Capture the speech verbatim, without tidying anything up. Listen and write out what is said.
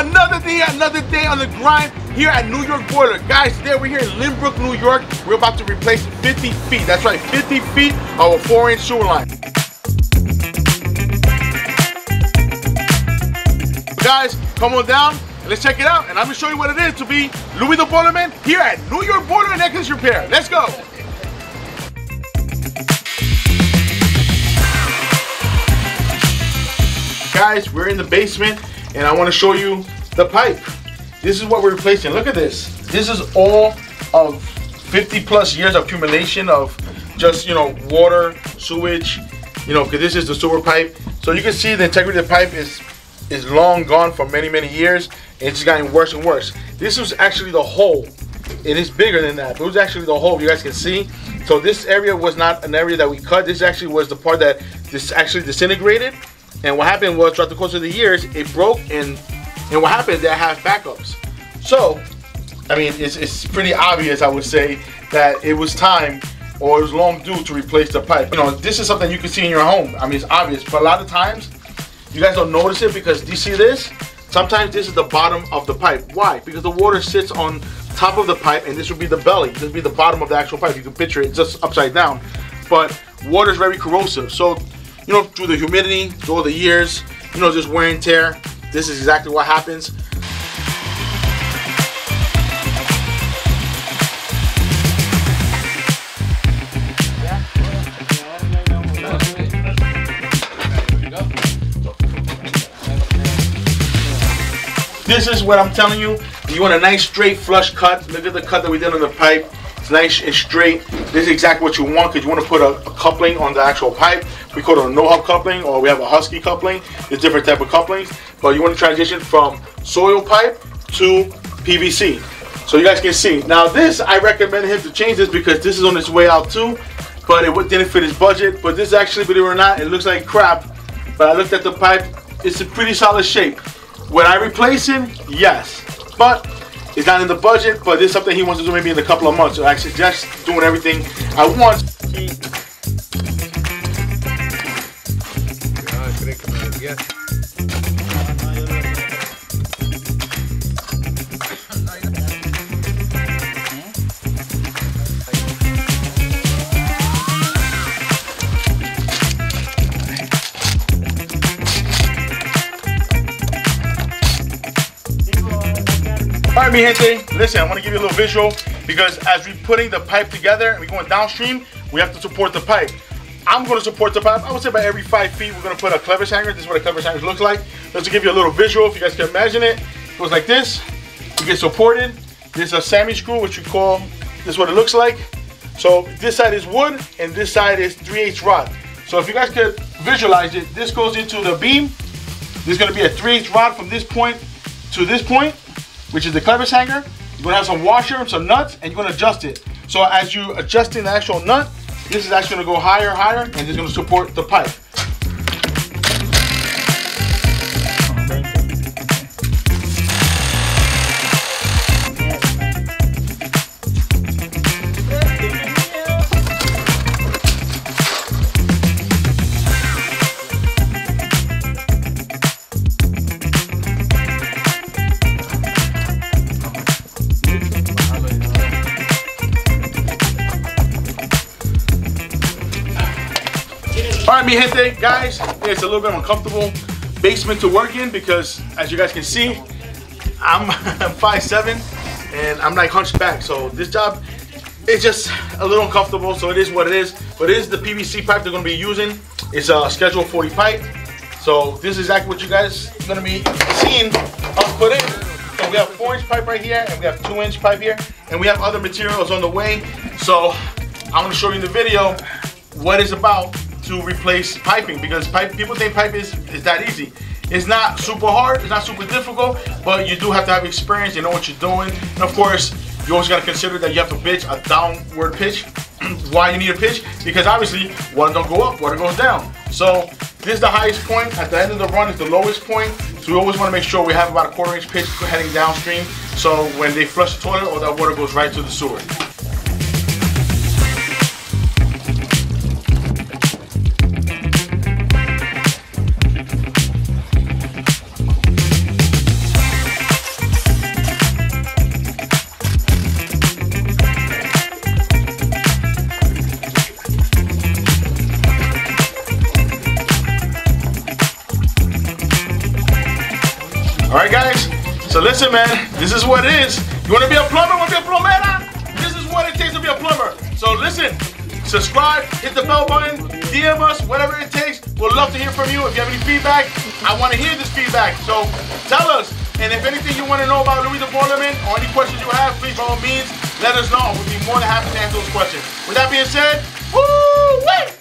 Another day, another day on the grind here at New York Boiler. Guys, today we're here in Lynbrook, New York. We're about to replace fifty feet. That's right, fifty feet of a four inch sewer line. Guys, come on down and let's check it out. And I'm gonna show you what it is to be Louie the Boiler Man here at New York Boiler and Necklace Repair. Let's go. Guys, we're in the basement and I want to show you the pipe. This is what we're replacing. Look at this. This is all of fifty plus years of accumulation of just, you know, water, sewage, you know, because this is the sewer pipe. So you can see the integrity of the pipe is is long gone for many, many years. It's gotten worse and worse. This was actually the hole. It is bigger than that. But it was actually the hole, you guys can see. So this area was not an area that we cut. This actually was the part that this actually disintegrated. And what happened was, throughout the course of the years, it broke, and and what happened, they have backups. So, I mean, it's, it's pretty obvious, I would say, that it was time, or it was long due to replace the pipe. You know, this is something you can see in your home. I mean, it's obvious, but a lot of times, you guys don't notice it because, do you see this? Sometimes this is the bottom of the pipe. Why? Because the water sits on top of the pipe, and this would be the belly. This would be the bottom of the actual pipe. You can picture it just upside down. But water is very corrosive. So, you know, through the humidity, through all the years, you know, just wear and tear, this is exactly what happens. This is what I'm telling you. You want a nice straight flush cut. Look at the cut that we did on the pipe. It's nice and straight. This is exactly what you want, because you want to put a, a coupling on the actual pipe. We call it a no-hub coupling, or we have a husky coupling. There's different type of couplings, but you want to transition from soil pipe to P V C. So you guys can see. Now this, I recommend him to change this because this is on its way out too, but it didn't fit his budget. But this actually, believe it or not, it looks like crap. But I looked at the pipe, it's a pretty solid shape. Would I replace it? Yes, but it's not in the budget, but this is something he wants to do maybe in a couple of months. So I suggest doing everything at once. Alright, mi gente, listen, I want to give you a little visual because as we're putting the pipe together and we're going downstream, we have to support the pipe. I'm going to support the pipe. I would say about every five feet we're going to put a clevis hanger. This is what a clevis hanger looks like. Just to give you a little visual, if you guys can imagine it, it goes like this. You get supported. There's a Sammy screw, which we call, this is what it looks like. So this side is wood and this side is three eighths rod. So if you guys could visualize it, this goes into the beam. There's going to be a three eighths rod from this point to this point, which is the clevis hanger. You're gonna have some washer, some nuts, and you're gonna adjust it. So as you adjusting the actual nut, this is actually gonna go higher, higher, and it's gonna support the pipe. Alright, mi gente, guys, it's a little bit uncomfortable basement to work in because, as you guys can see, I'm, I'm five seven and I'm like hunched back. So this job is just a little uncomfortable, so it is what it is. But it is the P V C pipe they're going to be using. It's a schedule forty pipe. So this is exactly what you guys are going to be seeing us put in. So we have four inch pipe right here, and we have two inch pipe here, and we have other materials on the way. So I'm going to show you in the video what it's about to replace piping, because pipe, people think pipe is, is that easy. It's not super hard, it's not super difficult, but you do have to have experience, you know what you're doing. And of course, you always gotta consider that you have to pitch a downward pitch. Why you need a pitch? Because obviously, water don't go up, water goes down. So this is the highest point. At the end of the run is the lowest point. So we always wanna make sure we have about a quarter inch pitch heading downstream. So when they flush the toilet, all that water goes right to the sewer. Alright guys, so listen man, this is what it is. You want to be a plumber, want to be a plomera? This is what it takes to be a plumber. So listen, subscribe, hit the bell button, D M us, whatever it takes. We'd love to hear from you. If you have any feedback, I want to hear this feedback. So tell us. And if anything you want to know about Louie the Boiler Man or any questions you have, please by all means, let us know. We'll be more than happy to answer those questions. With that being said, woo-wee!